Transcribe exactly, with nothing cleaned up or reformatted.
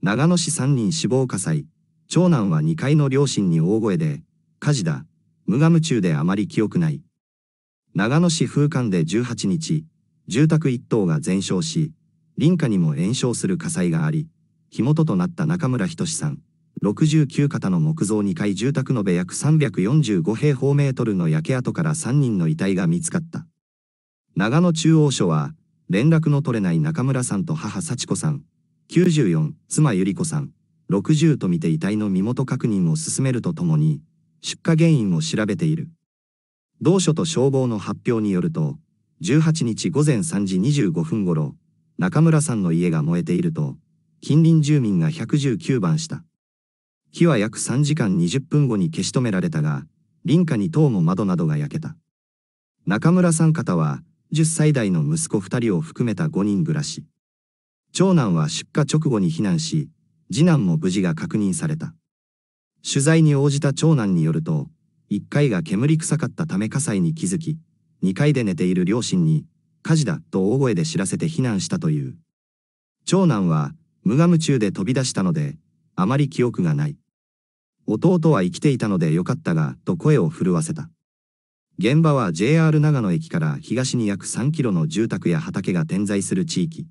長野市さんにん死亡火災、長男はにかいの両親に大声で、火事だ、無我夢中であまり記憶ない。長野市風間でじゅうはちにち、住宅いっ棟が全焼し、隣家にも延焼する火災があり、火元となった中村仁さん、ろくじゅうきゅうかたの木造にかい住宅延べ約さんびゃくよんじゅうごへいほうメートルの焼け跡からさんにんの遺体が見つかった。長野中央署は、連絡の取れない中村さんと母幸子さん、きゅうじゅうよん、妻百合子さん、ろくじゅうと見て遺体の身元確認を進めるとともに、出火原因を調べている。同署と消防の発表によると、じゅうはちにち午前さんじにじゅうごふんごろ、中村さんの家が燃えていると、近隣住民がいちいちきゅうばんした。火は約さんじかんにじゅっぷんごに消し止められたが、隣家に棟も窓などが焼けた。中村さん方は、じゅっさいだいの息子ふたりを含めたごにん暮らし。長男は出火直後に避難し、次男も無事が確認された。取材に応じた長男によると、いっかいが煙臭かったため火災に気づき、にかいで寝ている両親に、火事だと大声で知らせて避難したという。長男は、無我夢中で飛び出したので、あまり記憶がない。弟は生きていたのでよかったが、と声を震わせた。現場は ジェイアール 長野駅から東に約さんキロの住宅や畑が点在する地域。